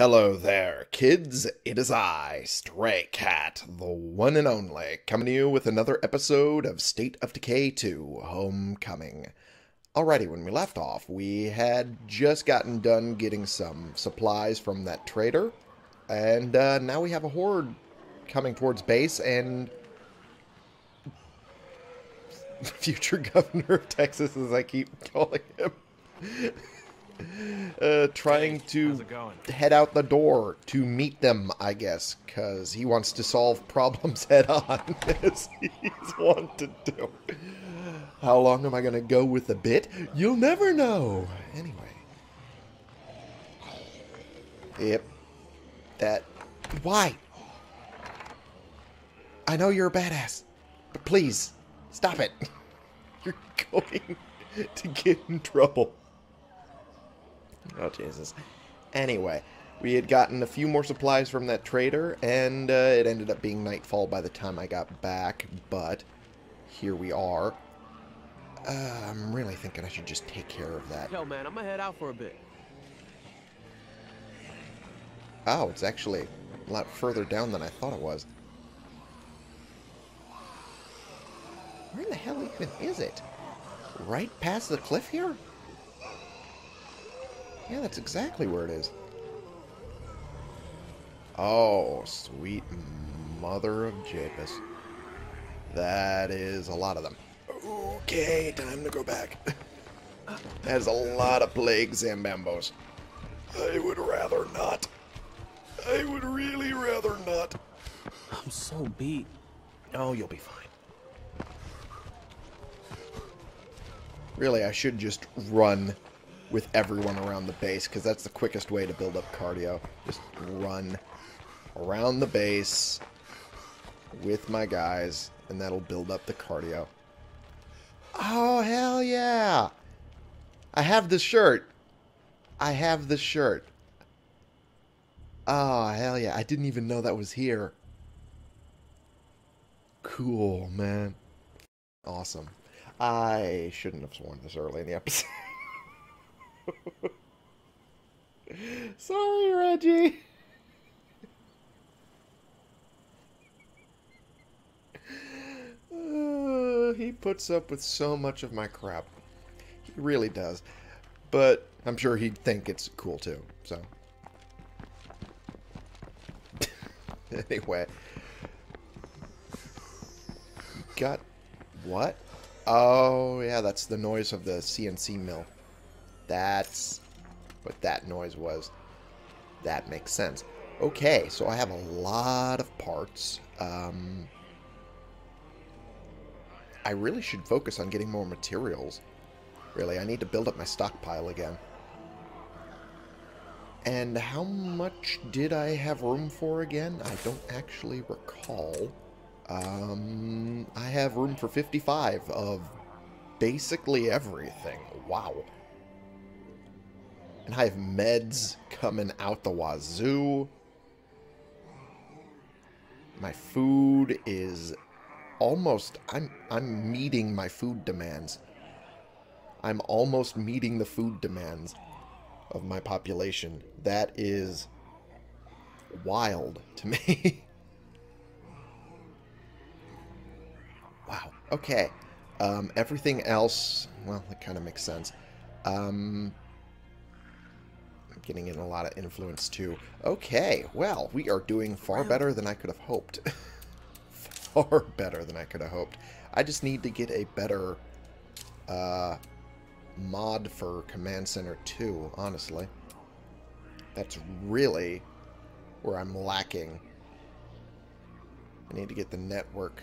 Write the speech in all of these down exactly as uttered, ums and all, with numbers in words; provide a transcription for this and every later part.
Hello there, kids. It is I, Stray Cat, the one and only, coming to you with another episode of State of Decay two, Homecoming. Alrighty, when we left off, we had just gotten done getting some supplies from that trader, and uh, now we have a horde coming towards base, and future governor of Texas, as I keep calling him. Uh, trying to head out the door to meet them, I guess, because he wants to solve problems head-on, as he's wanted to. How long am I going to go with the bit? You'll never know! Anyway. Yep. That... Why? I know you're a badass, but please, stop it. You're going to get in trouble. Oh, Jesus. Anyway, we had gotten a few more supplies from that trader, and uh, it ended up being nightfall by the time I got back, but here we are. Uh, I'm really thinking I should just take care of that. Yo, man, I'm gonna head out for a bit. Oh, it's actually a lot further down than I thought it was. Where in the hell even is it? Right past the cliff here? Yeah, that's exactly where it is. Oh, sweet mother of Japus. That is a lot of them. Okay, time to go back. That is a lot of plagues and bambos. I would rather not. I would really rather not. I'm so beat. Oh, you'll be fine. Really, I should just run with everyone around the base, because that's the quickest way to build up cardio. Just run around the base with my guys, and that'll build up the cardio. Oh, hell yeah! I have the shirt! I have the shirt. Oh, hell yeah. I didn't even know that was here. Cool, man. Awesome. I shouldn't have sworn this early in the episode. Sorry, Reggie. Uh, he puts up with so much of my crap. He really does. But I'm sure he'd think it's cool too, so. Anyway. Got what? Oh, yeah, that's the noise of the C N C mill. That's what that noise was. That makes sense. Okay, so I have a lot of parts. Um, I really should focus on getting more materials. Really, I need to build up my stockpile again. And how much did I have room for again? I don't actually recall. Um, I have room for fifty-five of basically everything. Wow. And I have meds coming out the wazoo. My food is almost... I'm, I'm meeting my food demands. I'm almost meeting the food demands of my population. That is wild to me. Wow. Okay. Um, everything else... Well, that kind of makes sense. Um... Getting in a lot of influence too. Okay, well, we are doing far better than I could have hoped. Far better than I could have hoped. I just need to get a better uh, mod for Command Center two, honestly. That's really where I'm lacking. I need to get the network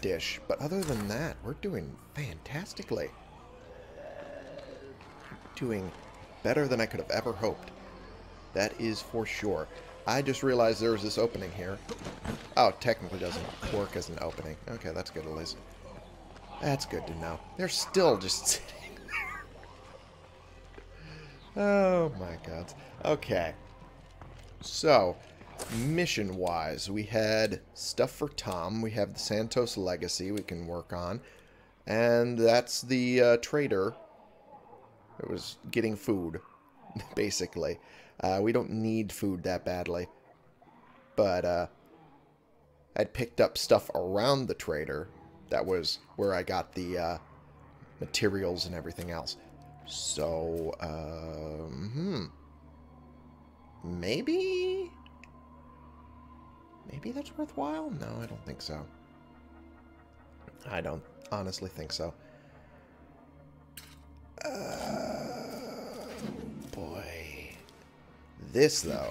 dish. But other than that, we're doing fantastically. Doing better than I could have ever hoped. That is for sure. I just realized there was this opening here. Oh, technically doesn't work as an opening. Okay, that's good at least. That's good to know. They're still just sitting there. Oh my god. Okay. So, mission-wise, we had stuff for Tom. We have the Santos Legacy we can work on. And that's the uh, trader. It was getting food, basically. Uh, we don't need food that badly. But uh, I'd picked up stuff around the trader. That was where I got the uh, materials and everything else. So, um, hmm. Maybe? Maybe that's worthwhile? No, I don't think so. I don't honestly think so. Uh, boy. This, though.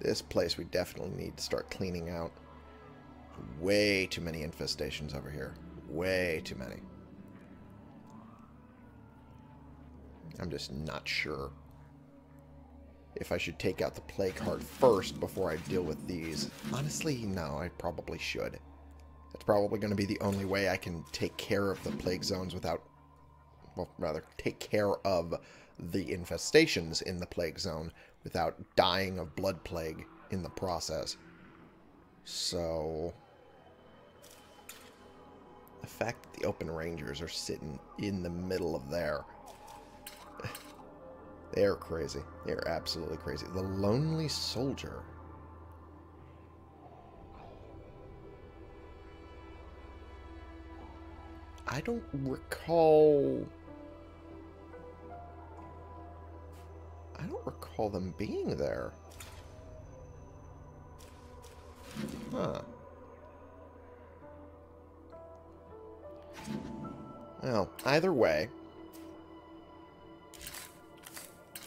This place we definitely need to start cleaning out. Way too many infestations over here. Way too many. I'm just not sure if I should take out the play card first before I deal with these. Honestly, no, I probably should. That's probably going to be the only way I can take care of the plague zones without... Well, rather, take care of the infestations in the plague zone without dying of blood plague in the process. So... the fact that the open rangers are sitting in the middle of there... They're crazy. They're absolutely crazy. The Lonely Soldier. I don't recall... I don't recall them being there. Huh. Well, either way...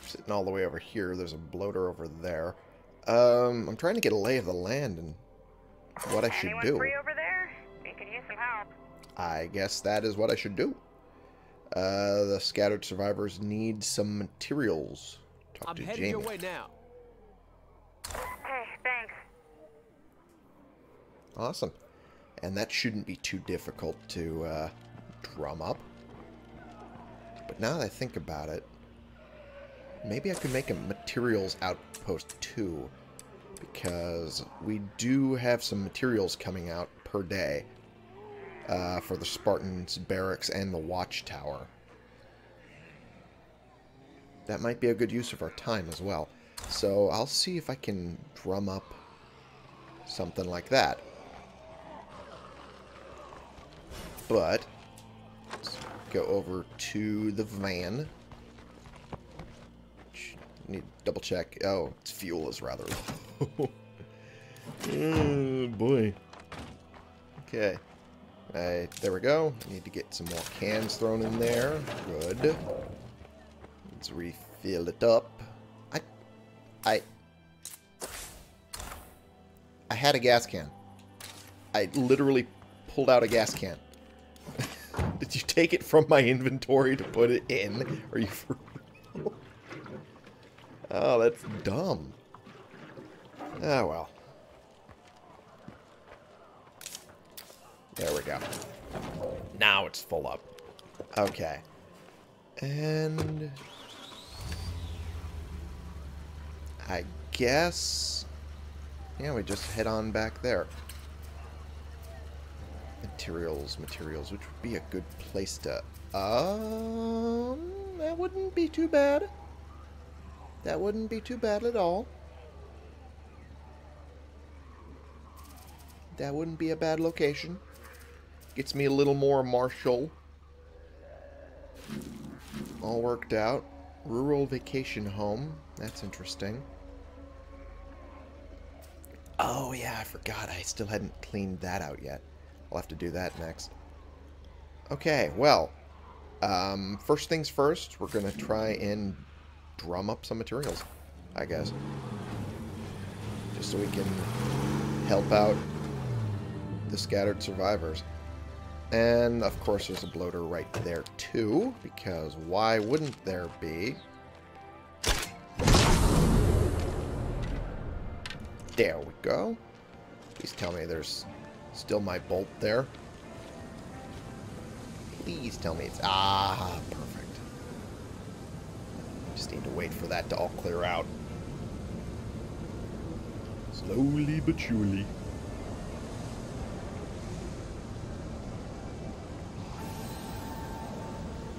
sitting all the way over here. There's a bloater over there. Um, I'm trying to get a lay of the land and what I should Anyone do. Anyone free over there? We could use some help. I guess that is what I should do. Uh, the scattered survivors need some materials. Talk I'm to heading Jamie. Your way now. Okay, thanks. Awesome. And that shouldn't be too difficult to uh, drum up. But now that I think about it, maybe I could make a materials outpost too, because we do have some materials coming out per day uh, for the Spartans' barracks and the watchtower. That might be a good use of our time as well. So I'll see if I can drum up something like that. But let's go over to the van. Need to double check. Oh, its fuel is rather low. Oh, boy. Okay. Right, there we go. Need to get some more cans thrown in there. Good. Let's refill it up. I... I... I had a gas can. I literally pulled out a gas can. Did you take it from my inventory to put it in? Are you... For oh, that's dumb. Oh, well. There we go. Now it's full up. Okay. And... I guess... yeah, we just head on back there. Materials, materials, which would be a good place to... Um... that wouldn't be too bad. That wouldn't be too bad at all. That wouldn't be a bad location. Gets me a little more martial. All worked out. Rural vacation home. That's interesting. Oh yeah, I forgot. I still hadn't cleaned that out yet. I'll have to do that next. Okay, well. Um, first things first, we're going to try and... drum up some materials, I guess. Just so we can help out the scattered survivors. And, of course, there's a bloater right there, too. Because why wouldn't there be? There we go. Please tell me there's still my bolt there. Please tell me it's... ah, perfect. Just need to wait for that to all clear out. Slowly but surely.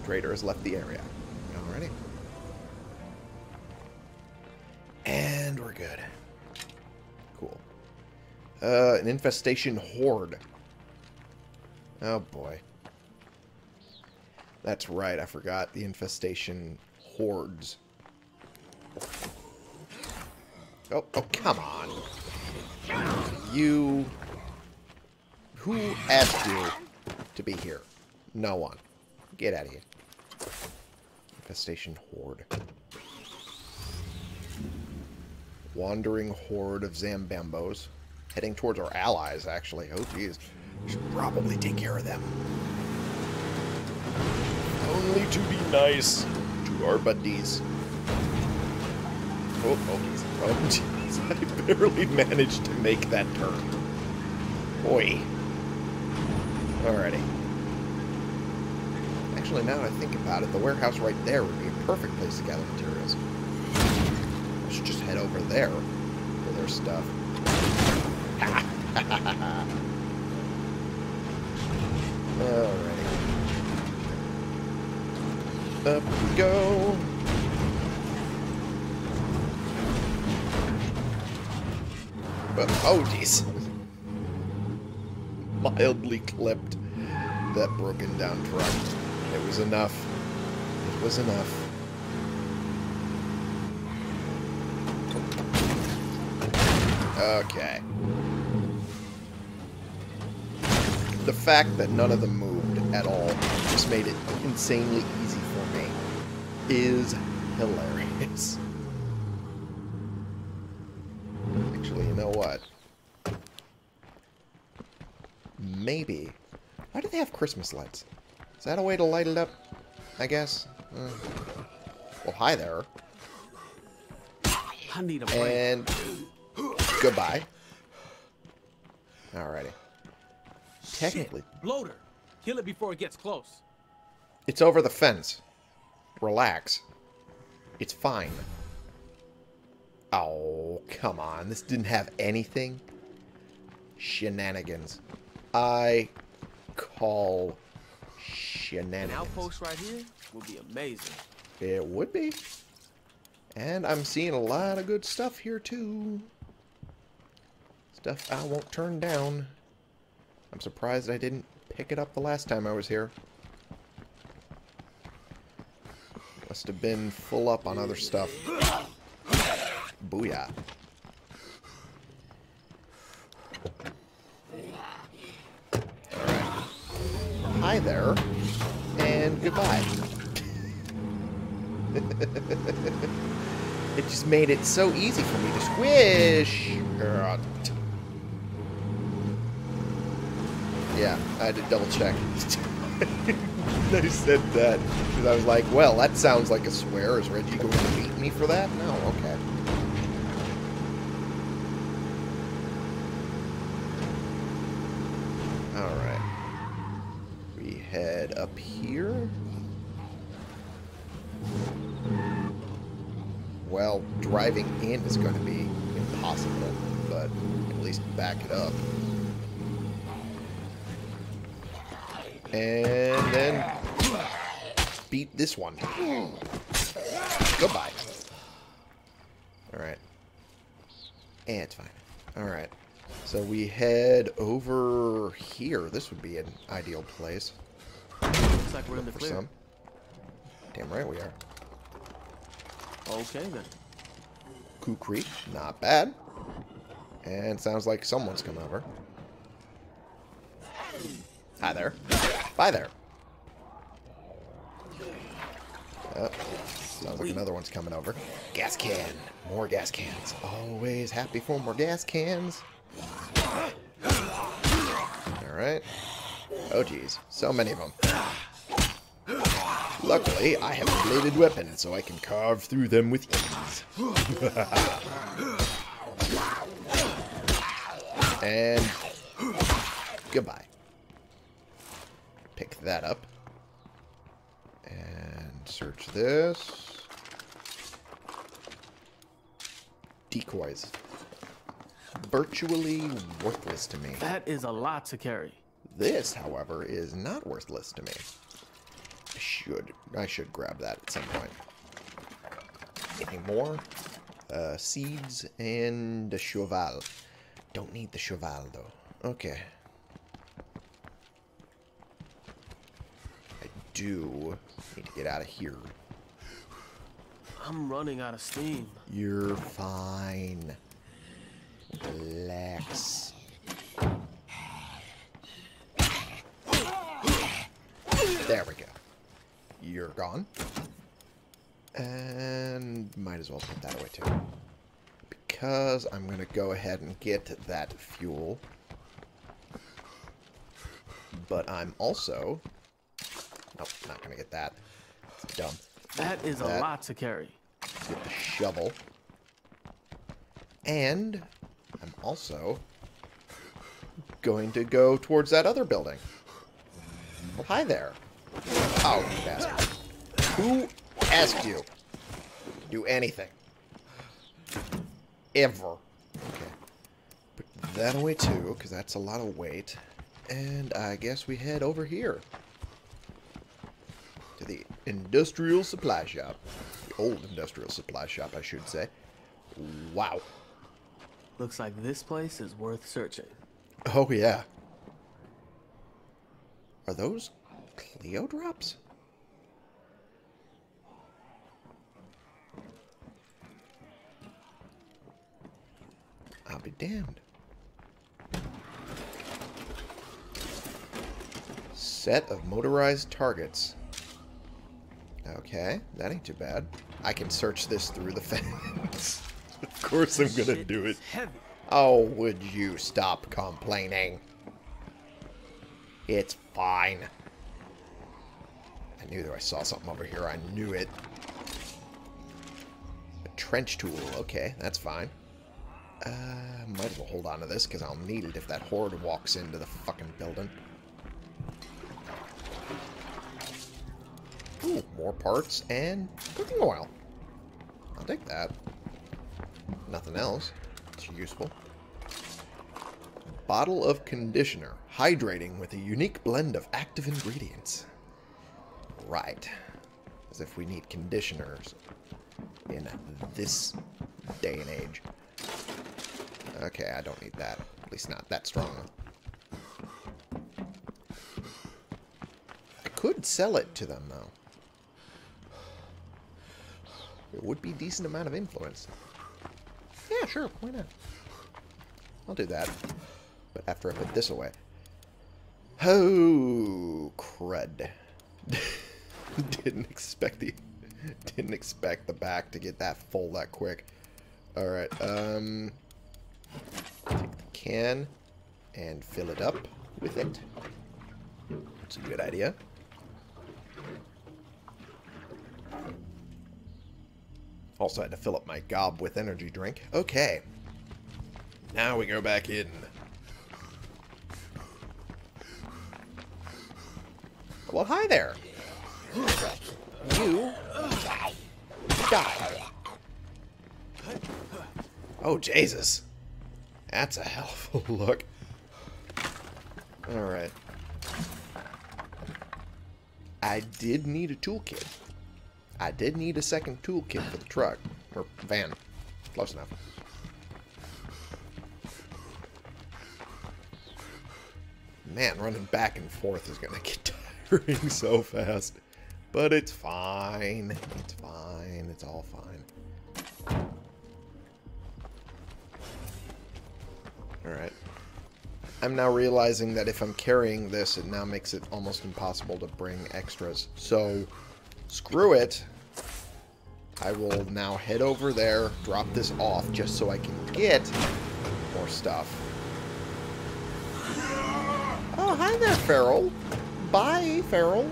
Trader has left the area. Alrighty. good. Cool. Uh, an infestation horde. Oh, boy. That's right, I forgot. The infestation hordes. Oh, oh, come on. You... Who asked you to be here? No one. Get out of here. Infestation horde. Wandering horde of Zambambos. Heading towards our allies, actually. Oh, geez. We should probably take care of them. Only to be nice to our buddies. Oh, oh, geez. Oh, geez. I barely managed to make that turn. Boy. Alrighty. Actually, now that I think about it, the warehouse right there would be a perfect place to gather materials. I should just head over there for their stuff. Alrighty. Up we go. But, oh, jeez. Mildly clipped that broken down truck. It was enough. It was enough. Okay. The fact that none of them moved at all just made it insanely easy for me is hilarious. Actually, you know what? Maybe. Why do they have Christmas lights? Is that a way to light it up? I guess. Uh, well, hi there. I need a break. And goodbye. Alrighty. Technically. Shit. Loader. Kill it before it gets close. It's over the fence. Relax. It's fine. Oh, come on. This didn't have anything. Shenanigans. I call shenanigans. An outpost right here would be amazing. It would be. And I'm seeing a lot of good stuff here too. Stuff I won't turn down. I'm surprised I didn't pick it up the last time I was here. Must have been full up on other stuff. Booyah. Hi there, and goodbye. It just made it so easy for me to squish. Yeah, I had to double check. They said that because I was like, well, that sounds like a swear. Is Reggie going to beat me for that? No, okay. Head up here. Well, driving in is going to be impossible, but at least back it up. And then beat this one. Goodbye. Alright. Eh, it's fine. Alright. So we head over here. This would be an ideal place. Looks like we're in the clear. Some. Damn right we are. Okay then. Coup Creek, not bad. And sounds like someone's come over. Hi there. Bye there. Oh, sounds like another one's coming over. Gas can. More gas cans. Always happy for more gas cans. All right. Oh, geez. So many of them. Luckily, I have a bladed weapon, so I can carve through them with ease. And goodbye. Pick that up. And search this. Decoys. Virtually worthless to me. That is a lot to carry. This, however, is not worthless to me. I should, I should grab that at some point. Anything more? Uh, seeds and a cheval. Don't need the cheval, though. Okay. I do need to get out of here. I'm running out of steam. You're fine. Relax. There we go. You're gone. And might as well put that away too. Because I'm going to go ahead and get that fuel. But I'm also... Nope, not going to get that. It's dumb. That is a that. lot to carry. Let's get the shovel. And I'm also going to go towards that other building. Well, hi there. Oh, you bastard. Who asked you to do anything? Ever. Okay. Put that away too, because that's a lot of weight. And I guess we head over here. To the industrial supply shop. The old industrial supply shop, I should say. Wow. Looks like this place is worth searching. Oh, yeah. Are those Cleo drops? I'll be damned. Set of motorized targets. Okay, that ain't too bad. I can search this through the fence. Of course I'm gonna do it. Oh, would you stop complaining? It's fine. I knew that I saw something over here. I knew it. A trench tool. Okay, that's fine. Uh, might as well hold on to this because I'll need it if that horde walks into the fucking building. Ooh, more parts and cooking oil. I'll take that. Nothing else. It's useful. Bottle of conditioner. Hydrating with a unique blend of active ingredients. Right. As if we need conditioners in this day and age. Okay, I don't need that. At least not that strong. I could sell it to them, though. It would be a decent amount of influence. Yeah, sure. Why not? I'll do that. But after I put this away. Oh, crud. didn't expect the didn't expect the back to get that full that quick. All right. Um take the can and fill it up with it. That's a good idea. Also had to fill up my gob with energy drink. Okay. Now we go back in. Well, hi there. You die. Oh, Jesus. That's a hell of a look. Alright. I did need a toolkit. I did need a second toolkit for the truck. Or van. Close enough. Man, running back and forth is going to get tired. So fast, but it's fine. It's fine. It's all fine. All right. I'm now realizing that if I'm carrying this, it now makes it almost impossible to bring extras. So, screw it. I will now head over there, drop this off, just so I can get more stuff. Oh, hi there, Feral. Bye, Feral.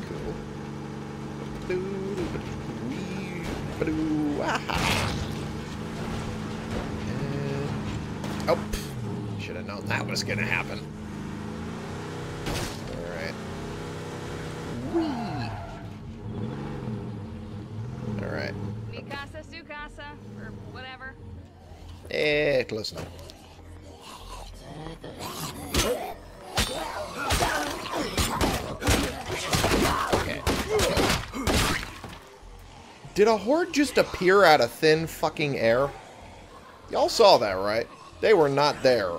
Cool. And, oh, should have known that was gonna happen. All right. Whee. All right. Mikasa, Sukasa, or whatever. Eh, close enough. Okay. Did a horde just appear out of thin fucking air? Y'all saw that, right? They were not there.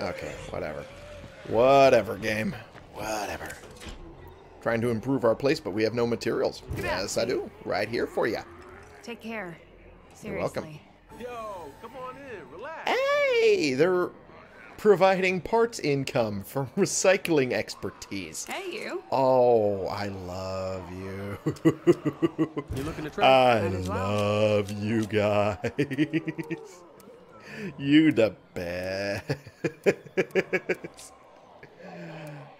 Okay, whatever. Whatever, game. Whatever. Trying to improve our place, but we have no materials. Yes, I do. Right here for you. Take care. Seriously. You're welcome. Yo, come on in. Relax. Hey, they're providing parts income for recycling expertise. Hey, you. Oh, I love you. You looking to try? I love well. you guys. You the best.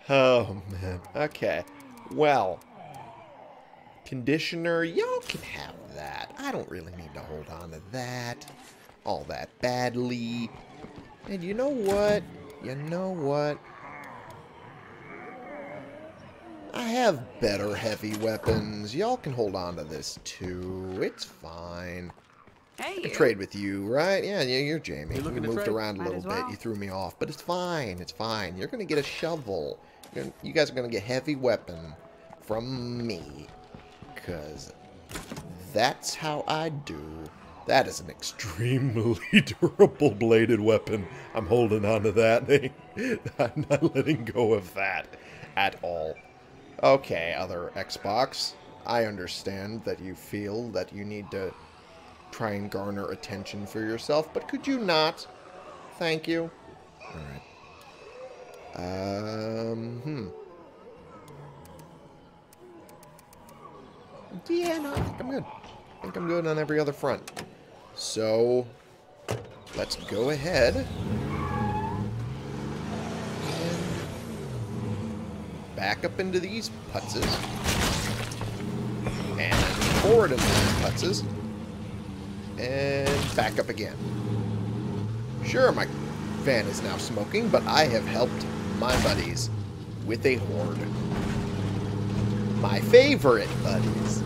Oh, man. Okay. Well. Conditioner. Y'all can have that. I don't really need to hold on to that. All that badly. And you know what? You know what? I have better heavy weapons. Y'all can hold on to this, too. It's fine. Hey, I could trade with you, right? Yeah, yeah, you're Jamie. You moved around a little bit. You threw me off. But it's fine. It's fine. You're going to get a shovel. You're, you guys are going to get heavy weapon from me. Because that's how I do. That is an extremely durable bladed weapon. I'm holding on to that thing. I'm not letting go of that at all. Okay, other Xbox. I understand that you feel that you need to try and garner attention for yourself, but could you not? Thank you. Alright. Um, hmm. Yeah, no, I think I'm good. I think I'm good on every other front. So, let's go ahead. And back up into these putzes. And forward into these putzes. And back up again. Sure, my van is now smoking, but I have helped my buddies with a horde. My favorite buddies.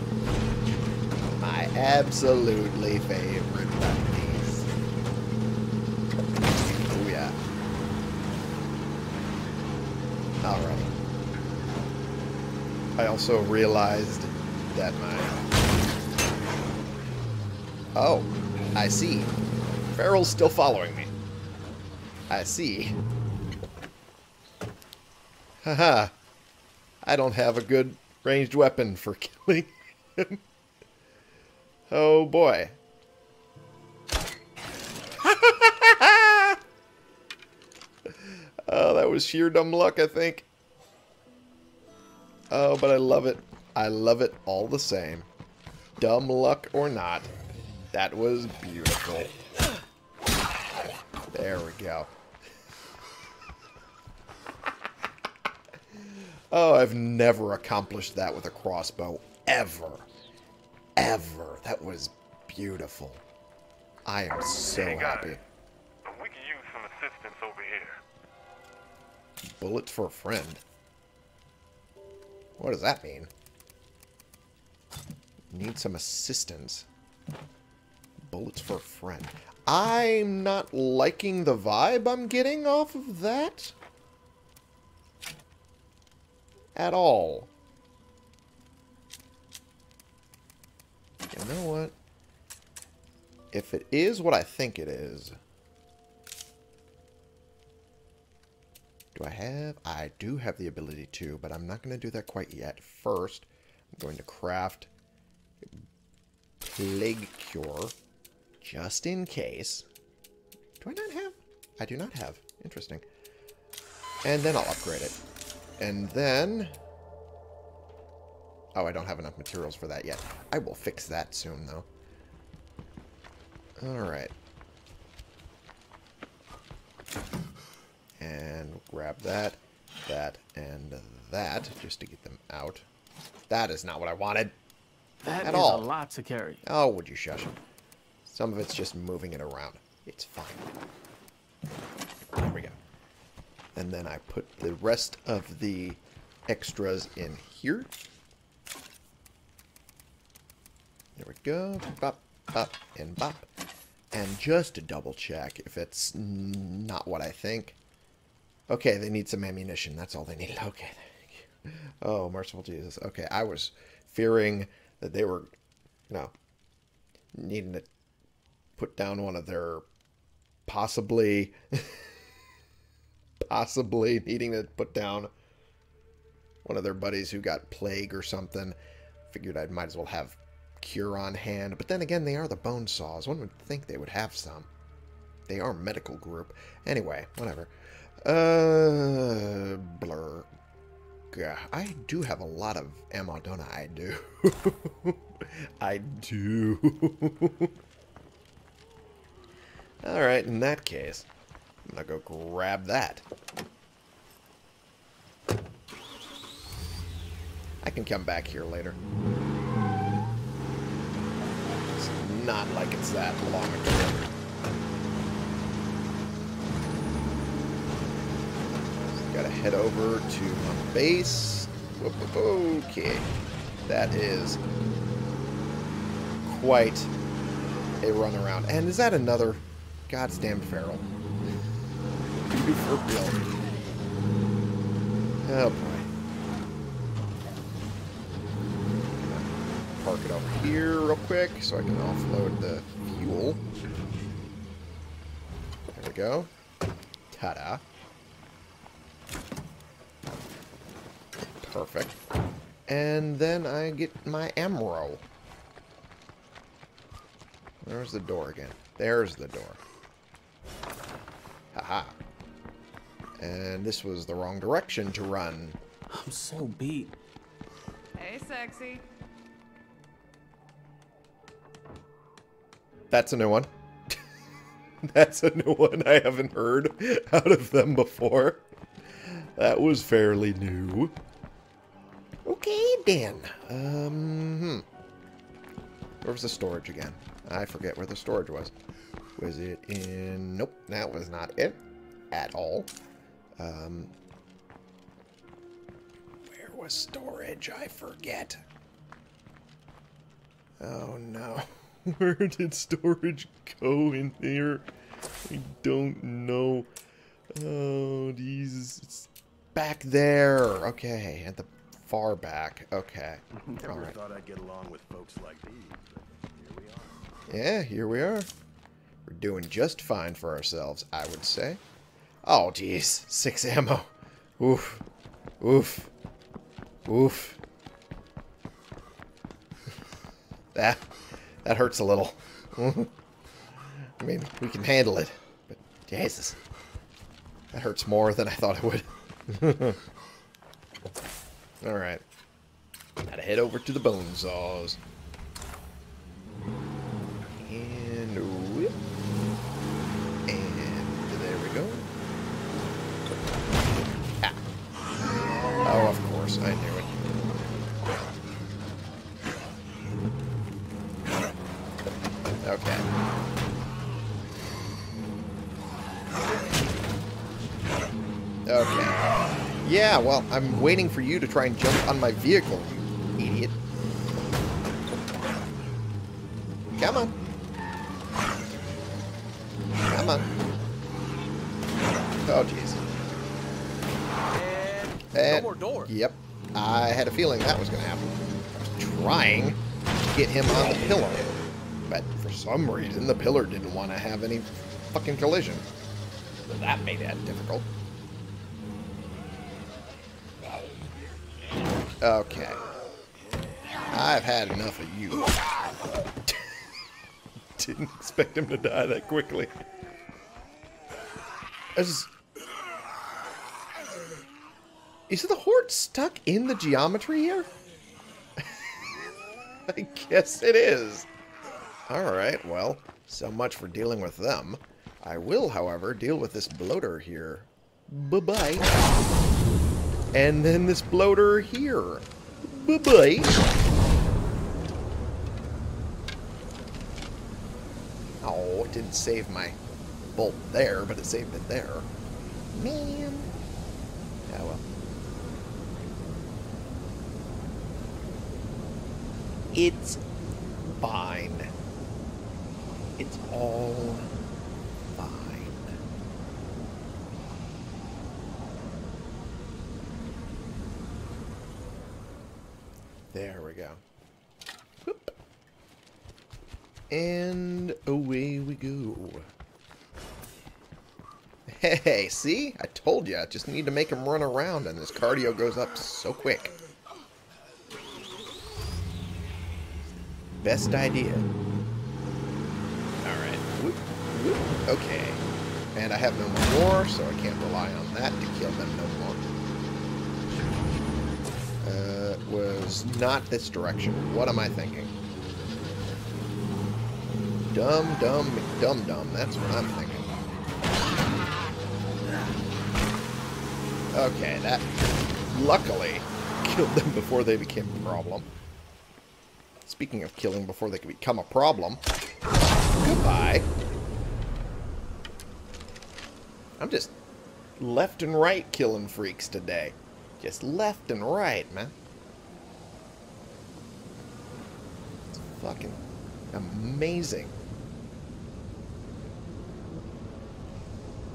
My absolutely favorite buddies. Oh, yeah. Alright. I also realized that my... Oh, I see. Feral's still following me. I see. Haha. I don't have a good ranged weapon for killing him. Oh boy. Oh, that was sheer dumb luck, I think. Oh, but I love it. I love it all the same. Dumb luck or not. That was beautiful. There we go. Oh, I've never accomplished that with a crossbow. Ever. Ever. That was beautiful. I am so happy. We can use some assistance over here. Bullets for a friend. What does that mean? Need some assistance. Bullets for a friend. I'm not liking the vibe I'm getting off of that. At all. You know what? If it is what I think it is. Do I have? I do have the ability to, but I'm not going to do that quite yet. First, I'm going to craft Plague Cure. Just in case. Do I not have? I do not have. Interesting. And then I'll upgrade it. And then... Oh, I don't have enough materials for that yet. I will fix that soon, though. Alright. And grab that, that, and that, just to get them out. That is not what I wanted. That at is all. A lot to carry. Oh, would you shush him? Some of it's just moving it around. It's fine. There we go. And then I put the rest of the extras in here. There we go. Bop, bop, and bop. And just to double check if it's not what I think. Okay, they need some ammunition. That's all they need. Okay, Oh, merciful Jesus. Okay, I was fearing that they were, you know, needing to put down one of their possibly, possibly needing to put down one of their buddies who got plague or something. Figured I might as well have cure on hand. But then again, they are the bone saws. One would think they would have some. They are medical group. Anyway, whatever. Uh, blur. God, I do have a lot of ammo, don't I? I do. I do. Alright, in that case, I'm gonna go grab that. I can come back here later. It's not like it's that long a trip. Gotta head over to my base. Okay. That is quite a run around. And is that another goddamn feral? For real. Oh boy. Park it over here real quick so I can offload the fuel. There we go. Ta-da. Perfect. And then I get my ammo. There's the door again. There's the door. Haha. And this was the wrong direction to run. I'm so beat. Hey, sexy. That's a new one. That's a new one I haven't heard out of them before. That was fairly new. Okay, then. Um, hmm. Where was the storage again? I forget where the storage was. Was it in... Nope, that was not it at all. Um, where was storage? I forget. Oh, no. Where did storage go in there? I don't know. Oh, these... It's back there. Okay, at the... Far back. Okay. Never All right. thought I'd get along with folks like these, but here we are. Yeah, here we are. We're doing just fine for ourselves, I would say. Oh, geez. Six ammo. Oof. Oof. Oof. that, that hurts a little. I mean, we can handle it, but Jesus. That hurts more than I thought it would. Alright. Gotta head over to the bone saws. And whip. And there we go. Ah. Oh, of course. I knew it. Okay. Okay. Yeah, well, I'm waiting for you to try and jump on my vehicle, you idiot. Come on. Come on. Oh, jeez. No more door. Yep. I had a feeling that was going to happen. I was trying to get him on the pillar, but for some reason the pillar didn't want to have any fucking collision. So that made that difficult. Okay. I've had enough of you. Didn't expect him to die that quickly. Is... Is the horde stuck in the geometry here? I guess it is. Alright, well, so much for dealing with them. I will, however, deal with this bloater here. Bye-bye. And then this bloater here. Bye-bye. Oh, it didn't save my bolt there, but it saved it there. Man. Oh, well. It's fine. It's all fine. There we go. Whoop. And away we go. Hey, see? I told you. I just need to make him run around, and this cardio goes up so quick. Best idea. Alright. Whoop, whoop. Okay. And I have no more, so I can't rely on that to kill them no more. Uh, was not this direction. What am I thinking? Dumb, dumb, dumb, dumb. That's what I'm thinking. Okay, that luckily killed them before they became a problem. Speaking of killing before they could become a problem. Goodbye. I'm just left and right killing freaks today. Just left and right, man. It's fucking amazing.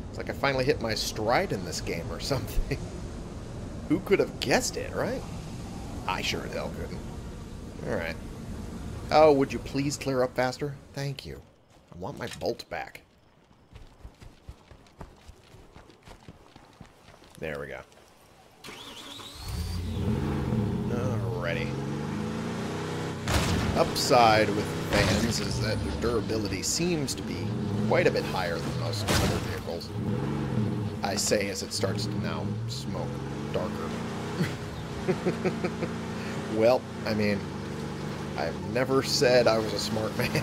It's like I finally hit my stride in this game or something. Who could have guessed it, right? I sure as hell couldn't. Alright. Oh, would you please clear up faster? Thank you. I want my bolt back. There we go. Alrighty. Upside with vans is that their durability seems to be quite a bit higher than most other vehicles. I say as it starts to now smoke darker. Well, I mean, I've never said I was a smart man.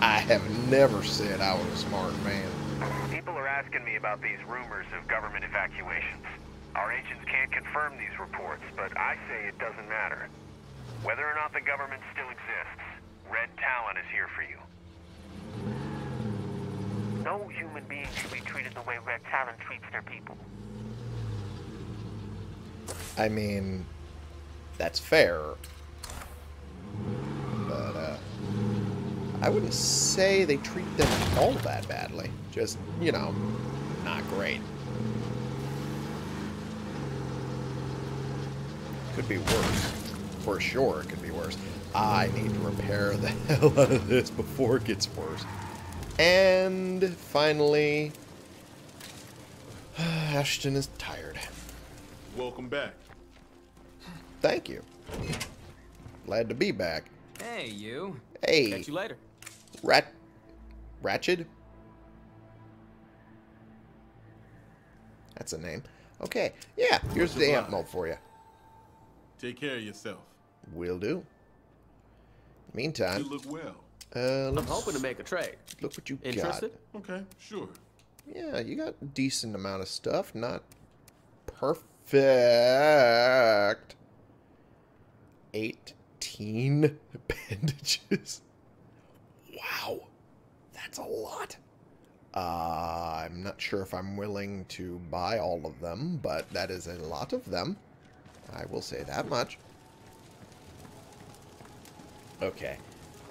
I have never said I was a smart man. People are asking me about these rumors of government evacuations. Our agents can't confirm these reports, but I say it doesn't matter. Whether or not the government still exists, Red Talon is here for you. No human being should be treated the way Red Talon treats their people. I mean, that's fair. But, uh, I wouldn't say they treat them all that badly. Just, you know, not great. Could be worse. For sure, it could be worse. I need to repair the hell out of this before it gets worse. And finally, Ashton is tired. Welcome back. Thank you. Glad to be back. Hey, you. Hey. Catch you later. Rat. Ratchet? That's a name. Okay. Yeah, here's the amp mode for you. Take care of yourself. Will do. Meantime. You look well. Uh, I'm hoping to make a trade. Look what you got. Interested? Okay, sure. Yeah, you got a decent amount of stuff. Not perfect. eighteen bandages. Wow. That's a lot. Uh, I'm not sure if I'm willing to buy all of them, but that is a lot of them. I will say that much. Okay.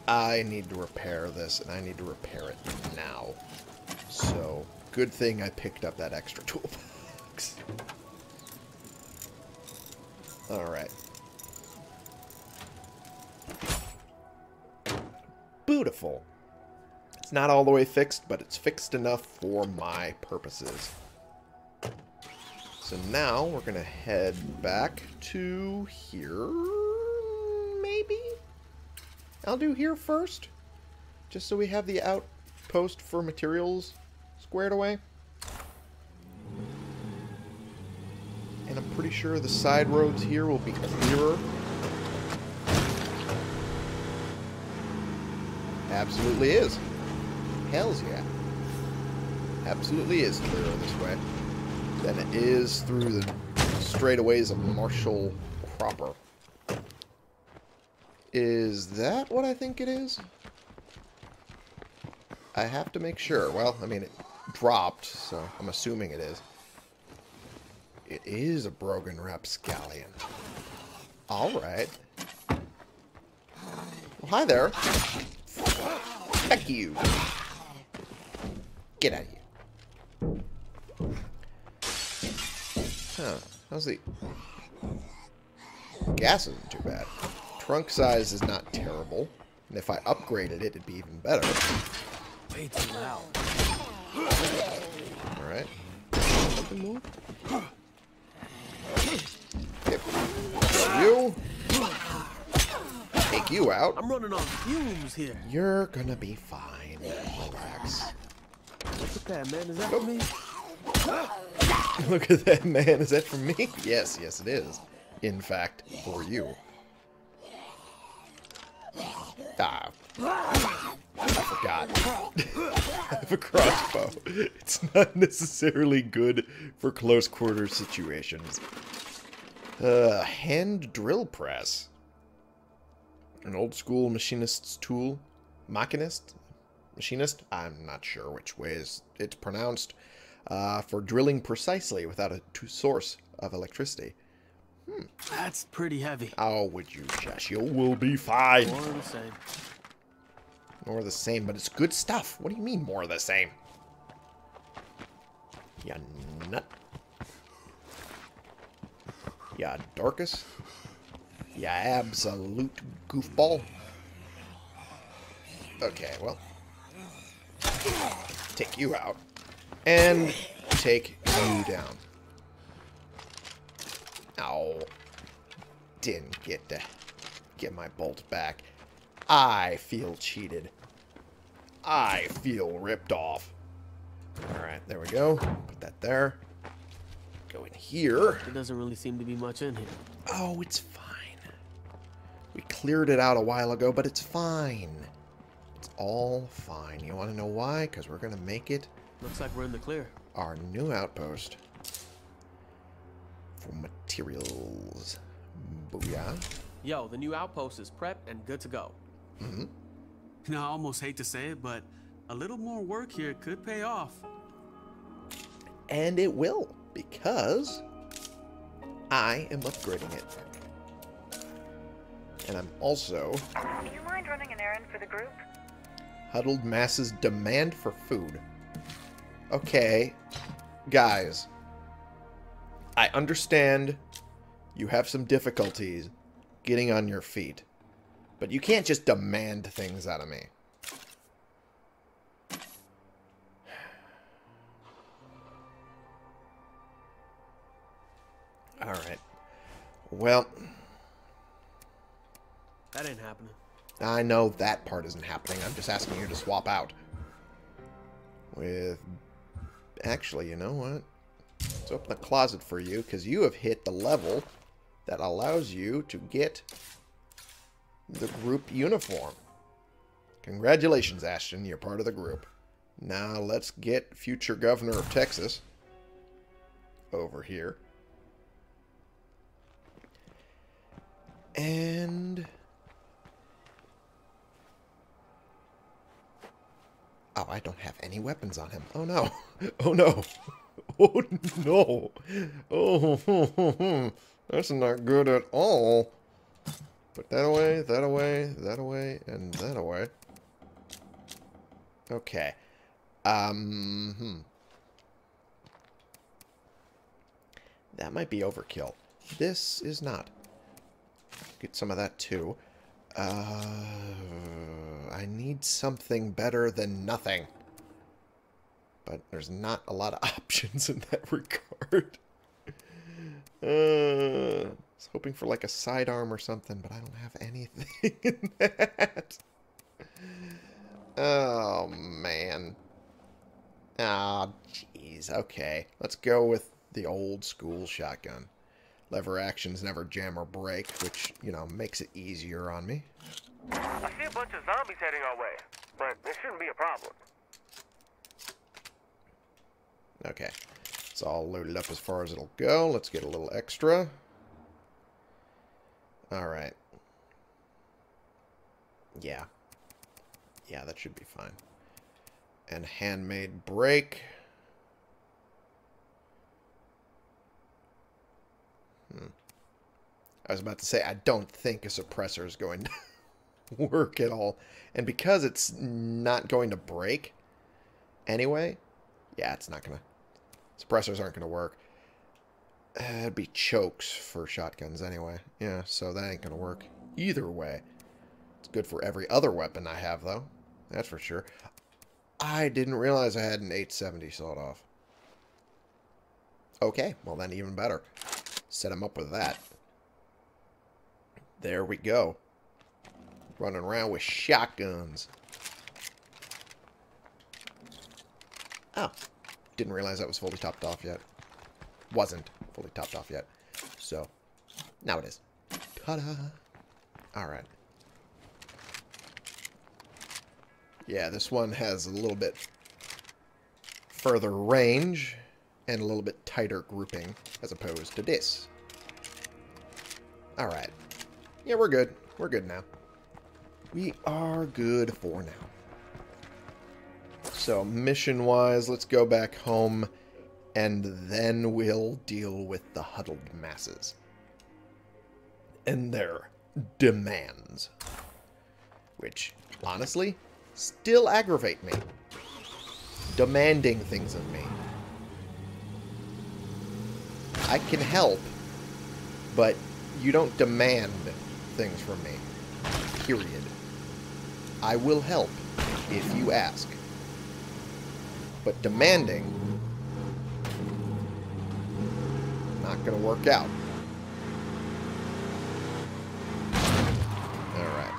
I need to repair this, and I need to repair it now. So, good thing I picked up that extra toolbox. Alright. Beautiful. It's not all the way fixed, but it's fixed enough for my purposes. So now we're going to head back to here, maybe? I'll do here first, just so we have the outpost for materials squared away. And I'm pretty sure the side roads here will be clearer. Absolutely is. Hells yeah. Absolutely is clearer this way than it is through the straightaways of Marshall proper. Is that what I think it is? I have to make sure. Well, I mean, it dropped, so I'm assuming it is. It is a broken rapscallion. Alright. Well, hi there. Heck you. Get out of here. Huh. How's the... Gas isn't too bad. Trunk size is not terrible. And if I upgraded it, it'd be even better. Way too loud. Alright. Nothing more? Yep. You. Take you out. I'm running on fumes here. You're gonna be fine. Relax. Look at that, man. Is that nope. for me? Look at that, man. Is that for me? Yes, yes, it is. In fact, for you. Ah. I forgot. I have a crossbow. It's not necessarily good for close quarter situations. Uh, hand drill press. An old school machinist's tool. Machinist? Machinist? I'm not sure which way it's pronounced. Uh, for drilling precisely without a source of electricity. Hmm. That's pretty heavy. Oh, would you shush? You will be fine. More of the same. More of the same, but it's good stuff. What do you mean, more of the same? Ya nut. Ya Dorcas. Ya absolute goofball. Okay, well. Take you out. And take you down. Ow. Didn't get to get my bolt back. I feel cheated. I feel ripped off. Alright, there we go. Put that there. Go in here. There doesn't really seem to be much in here. Oh, it's fine. We cleared it out a while ago, but it's fine. It's all fine. You want to know why? Because we're going to make it... Looks like we're in the clear. Our new outpost. For materials. Booyah. Yo, the new outpost is prepped and good to go. Mm-hmm. Now, I almost hate to say it, but a little more work here could pay off. And it will, because I am upgrading it. And I'm also... Do you mind running an errand for the group? Huddled Masses demand for food. Okay. Guys. I understand you have some difficulties getting on your feet, but you can't just demand things out of me. All right. Well, that ain't happening. I know that part isn't happening. I'm just asking you to swap out with... Actually, you know what? Let's open the closet for you, because you have hit the level that allows you to get the group uniform. Congratulations, Ashton. You're part of the group. Now, let's get future governor of Texas over here. And... Oh, I don't have any weapons on him. Oh, no. Oh, no. Oh, no. Oh, that's not good at all. Put that away, that away, that away, and that away. Okay. Um, hmm. That might be overkill. This is not. Get some of that, too. Uh, I need something better than nothing. But there's not a lot of options in that regard. Uh, I was hoping for like a sidearm or something, but I don't have anything in that. Oh, man. Oh, jeez. Okay. Let's go with the old school shotgun. Lever actions never jam or break, which, you know, makes it easier on me. I see a bunch of zombies heading our way, but it shouldn't be a problem. Okay, it's all loaded up as far as it'll go. Let's get a little extra. Alright. Yeah. Yeah, that should be fine. And handmade break. Hmm. I was about to say, I don't think a suppressor is going to work at all. And because it's not going to break anyway... Yeah, it's not going to... Suppressors aren't going to work. It'd be chokes for shotguns anyway. Yeah, so that ain't gonna work either way. It's good for every other weapon I have, though. That's for sure. I didn't realize I had an eight seventy sawed off. Okay, well then even better. Set him up with that. There we go. Running around with shotguns. Oh. Didn't realize that was fully topped off yet. Wasn't fully topped off yet. So, now it is. Ta-da! Alright. Yeah, this one has a little bit further range and a little bit tighter grouping as opposed to this. Alright. Yeah, we're good. We're good now. We are good for now. So, mission-wise, let's go back home, and then we'll deal with the huddled masses and their demands, which, honestly, still aggravate me. Demanding things of me. I can help, but you don't demand things from me. Period. I will help if you ask. But demanding, not gonna work out. All right.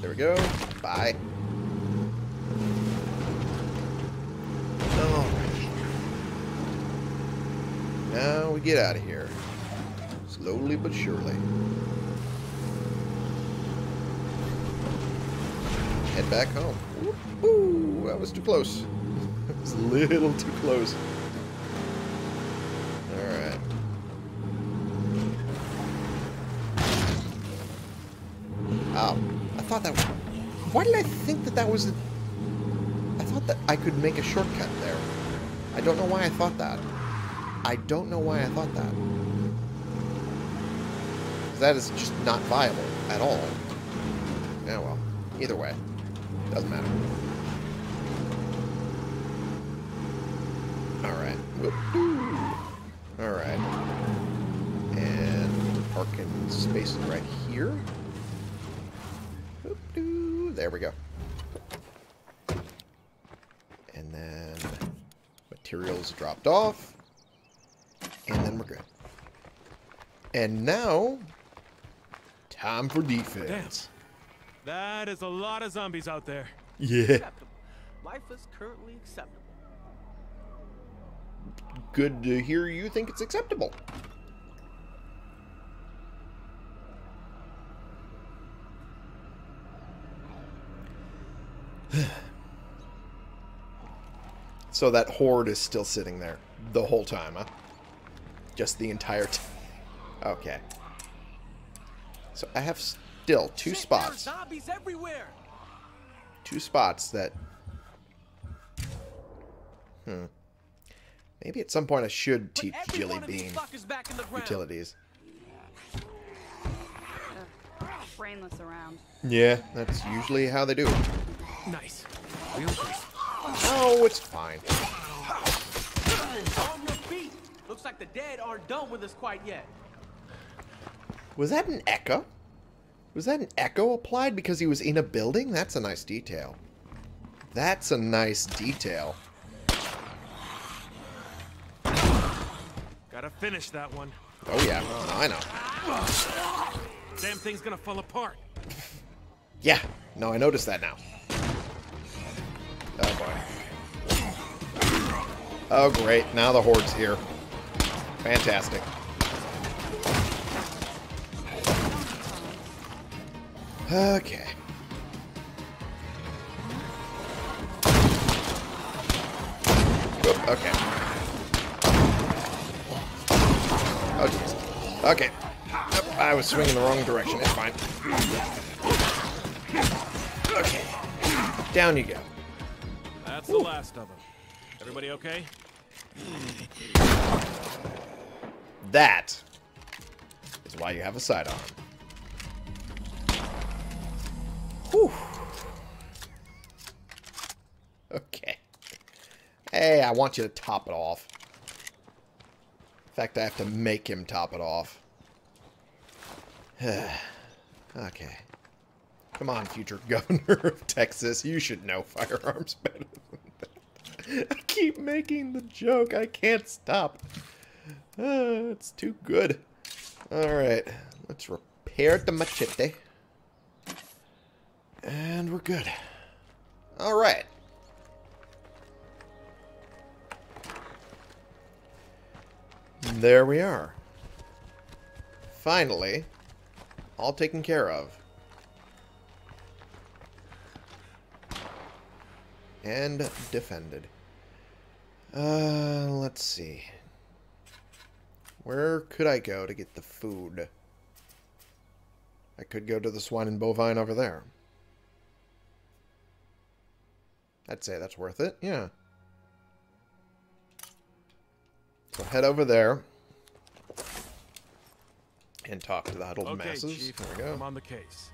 There we go. Bye. All right. Now we get out of here. Slowly but surely. Head back home. Woo-hoo! That was too close. That was a little too close. Alright. Oh. I thought that... Why did I think that that was... A... I thought that I could make a shortcut there. I don't know why I thought that. I don't know why I thought that. That is just not viable at all. Yeah, well. Either way. Doesn't matter. Alright. Alright. And parking space right here. There we go. And then materials dropped off. And then we're good. And now, time for defense. Damn. That is a lot of zombies out there. Yeah. Acceptable. Life is currently acceptable. Good to hear you think it's acceptable. So that horde is still sitting there the whole time, huh? Just the entire time. Okay. So I have still two Shit, spots. There are zombies everywhere. Two spots that... Hmm. Maybe at some point I should teach Jelly Bean utilities. Ugh, brainless around. Yeah, that's usually how they do it. Nice. Oh, it's fine. On your feet. Looks like the dead aren't done with us quite yet. Was that an echo? Was that an echo applied because he was in a building? That's a nice detail. That's a nice detail. Gotta finish that one. Oh yeah, oh, I know. Damn thing's gonna fall apart. Yeah, no, I noticed that now. Oh boy. Oh great, now the horde's here. Fantastic. Okay. Oop, okay. Oh, jeez. Okay. Oop, I was swinging the wrong direction. It's fine. Okay. Down you go. That's Ooh. the last of them. Everybody okay? That is why you have a sidearm. Whew. Okay. Hey, I want you to top it off. In fact, I have to make him top it off. Okay. Come on, future governor of Texas. You should know firearms better than that. I keep making the joke. I can't stop. Uh, it's too good. Alright. Let's repair the machete. And we're good. Alright. There we are. Finally. All taken care of. And defended. Uh, let's see. Where could I go to get the food? I could go to the swine and bovine over there. I'd say that's worth it, yeah. So head over there. And talk to the huddled okay, masses. Chief, there we go. I'm on the case.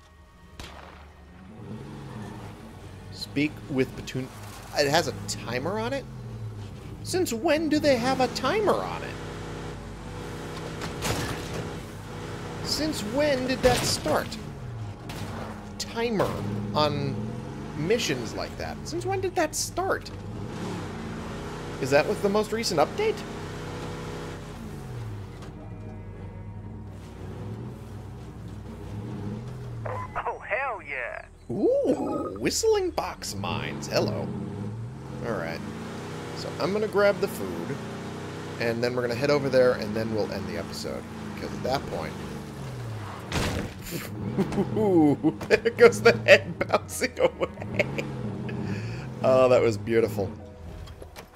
Speak with Platoon. It has a timer on it? Since when do they have a timer on it? Since when did that start? Timer on missions like that. Since when did that start? Is that with the most recent update? Ooh, Whistling Box Mines. Hello. Alright. So I'm going to grab the food, and then we're going to head over there, and then we'll end the episode. Because at that point... Ooh, there goes the head bouncing away. Oh, that was beautiful.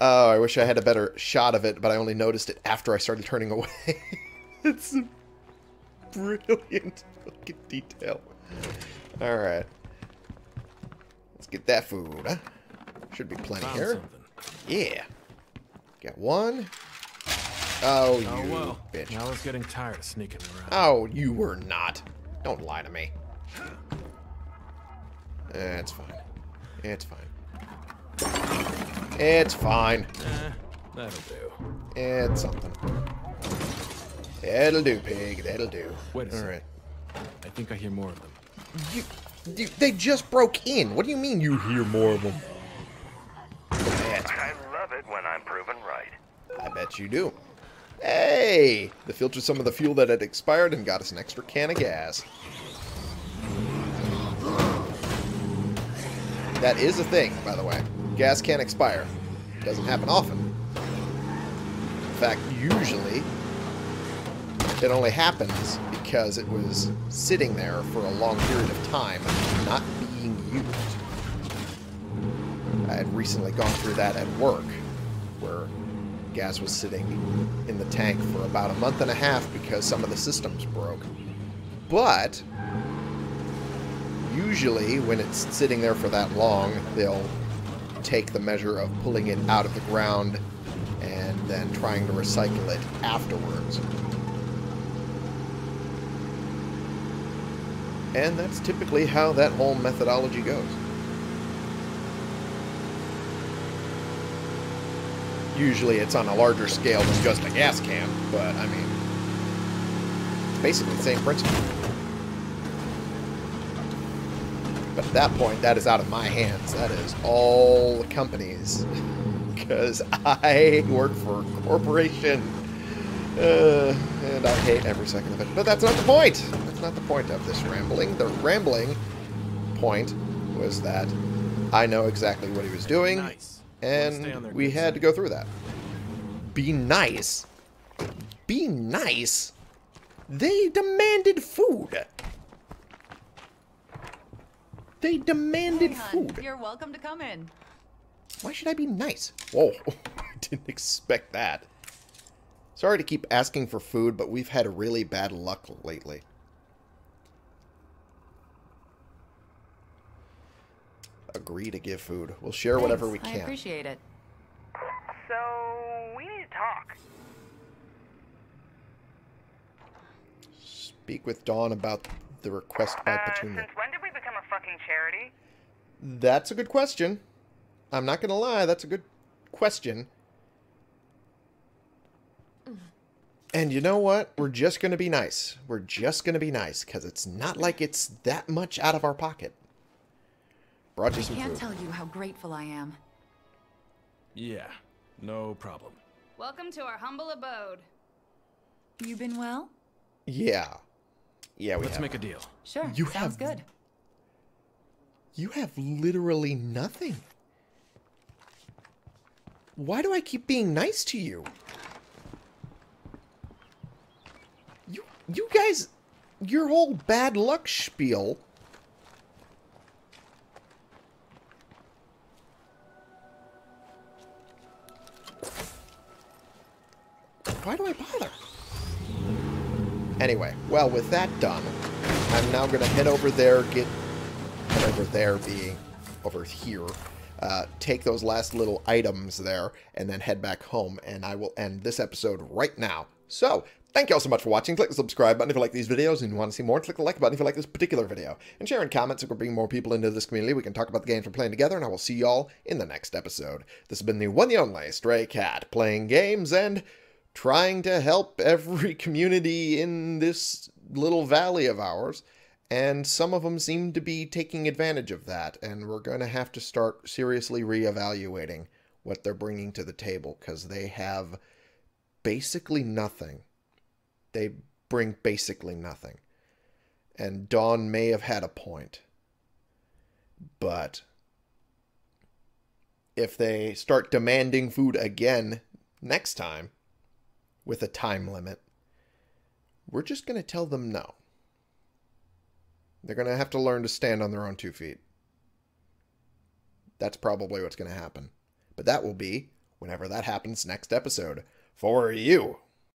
Oh, I wish I had a better shot of it, but I only noticed it after I started turning away. It's a brilliant fucking detail. Alright. Let's get that food, huh? Should be plenty Found here. Something. Yeah. Got one. Oh, oh you well. bitch. Now I was getting tired of sneaking around. Oh, you were not. Don't lie to me. That's fine. It's fine. It's fine. Eh, that'll do. It's something. That'll do, pig. That'll do. Wait a second. All right. I think I hear more of them. You... They just broke in. What do you mean you hear more of them? I love it when I'm proven right. I bet you do. Hey! They filtered some of the fuel that had expired and got us an extra can of gas. That is a thing, by the way. Gas can expire. It doesn't happen often. In fact, usually... It only happens because it was sitting there for a long period of time and not being used. I had recently gone through that at work, where gas was sitting in the tank for about a month and a half because some of the systems broke. But usually when it's sitting there for that long, they'll take the measure of pulling it out of the ground and then trying to recycle it afterwards. And that's typically how that whole methodology goes. Usually it's on a larger scale than just a gas can, but I mean, it's basically the same principle. But at that point, that is out of my hands. That is all the companies. Because I work for a corporation. Uh, and I hate every second of it. But that's not the point! That's not the point of this rambling. The rambling point was that I know exactly what he was doing, nice. and we had to go through that. Be nice? Be nice? They demanded food! They demanded hey, food! You're welcome to come in. Why should I be nice? Whoa, I didn't expect that. Sorry to keep asking for food, but we've had really bad luck lately. Agree to give food. We'll share Thanks, whatever we can. I appreciate it. So, we need to talk. Speak with Dawn about the request by uh, Petunia. Since when did we become a fucking charity? That's a good question. I'm not going to lie, that's a good question. And you know what? We're just going to be nice. We're just going to be nice, because it's not like it's that much out of our pocket. Brought you some food. I can't tell you how grateful I am. Yeah, no problem. Welcome to our humble abode. You been well? Yeah. Yeah, we Let's have. make a deal. Sure, you sounds have, good. You have literally nothing. Why do I keep being nice to you? You guys, your whole bad luck spiel. Why do I bother? Anyway, well, with that done, I'm now going to head over there, get over there being over here, uh, take those last little items there, and then head back home, and I will end this episode right now. So, thank you all so much for watching. Click the subscribe button if you like these videos and you want to see more. Click the like button if you like this particular video. And share in comments if we're bringing more people into this community. We can talk about the games we're playing together, and I will see you all in the next episode. This has been the one and only Stray Cat, playing games and trying to help every community in this little valley of ours. And some of them seem to be taking advantage of that, and we're going to have to start seriously reevaluating what they're bringing to the table, because they have basically nothing. They bring basically nothing. And Dawn may have had a point. But if they start demanding food again next time with a time limit, we're just going to tell them no. They're going to have to learn to stand on their own two feet. That's probably what's going to happen. But that will be whenever that happens next episode. For you.